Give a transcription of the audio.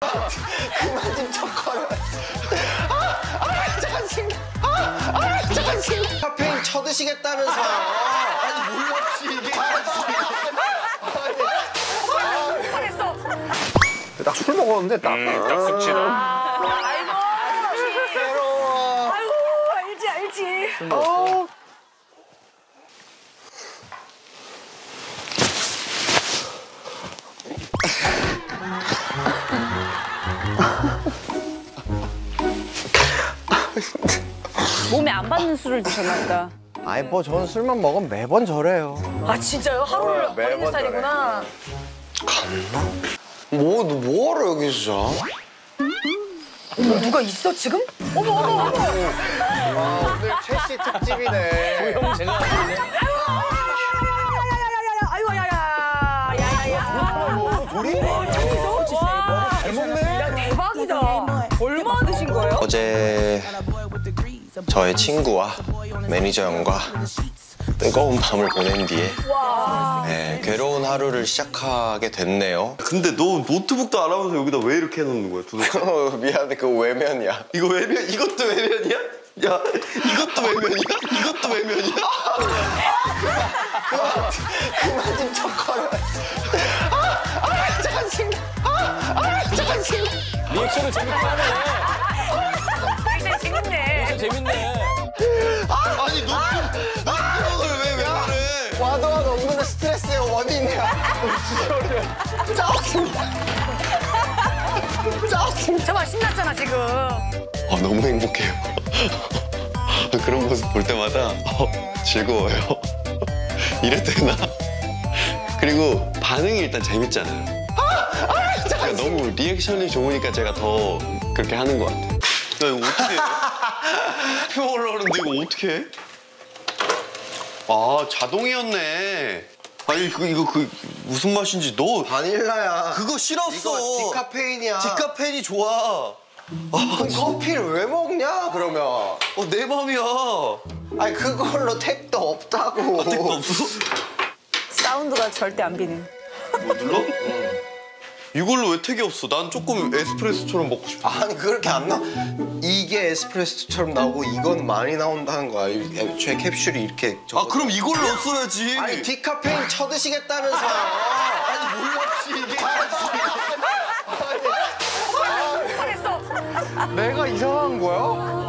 그만 좀 쳐거려. 잠깐 생각. 카페인 쳐드시겠다면서요. 아니 몰랐지 이게. 잘했어. 딱 술 먹었는데 딱 숙취나. 아이고. 괴로워. 아이고 알지. 어. 몸에 안 받는 술을 드셨나 보다. 아니 뭐 저는 술만 먹으면 매번 저래요. 아 진짜요? 하루를 버리는 살이구나. 갔나? 뭐하러 여기 있어? 어머 누가 있어 지금? 어머. 아 오늘 최씨 특집이네. 도영 제가. 얼마 드신 거예요? 어제 저의 친구와 매니저 형과 뜨거운 밤을 보낸 뒤에 네, 괴로운 하루를 시작하게 됐네요. 근데 너 노트북도 안 하면서 여기다 왜 이렇게 해놓는 거야 도대체? 미안해 그거 외면이야. 이거 외면? 이것도 외면이야? 야 이것도 외면이야? 그만 좀 쳐거려. 잠깐 생각. 리액션을 재밌게 하네. 진짜 재밌네. 아니 노트북을 왜 그래? 와도와도 오는 스트레스의 원인이야. 짜증나. 정말 신났잖아 지금. 아 너무 행복해요. 그런 모습 볼 때마다 즐거워요. 이랬대나. 그리고 반응이 일단 재밌잖아요. 너무 리액션이 좋으니까 제가 더 그렇게 하는 것 같아요. 나 이거 어떻게 해? 표 올라오는데 이거 어떻게 해? 아 자동이었네. 아니 이거 무슨 맛인지 너 바닐라야. 그거 싫었어. 이거 디카페인이야. 디카페인이 좋아. 아, 커피를 왜 먹냐 그러면? 내 맘이야. 아니 그걸로 택도 없다고. 아, 택도 없어? 사운드가 절대 안 비는. 뭐 눌러? 이걸로 왜 택이 없어? 난 조금 에스프레소처럼 먹고 싶어. 아니 그렇게 안 나. 이게 에스프레소처럼 나오고 이건 많이 나온다는 거야. 애초에 캡슐이 이렇게. 아 그럼 이걸로 써야지. 아니 디카페인 쳐드시겠다면서요. 아니 몰랐지 이게. 잘했어. 내가 이상한 거야?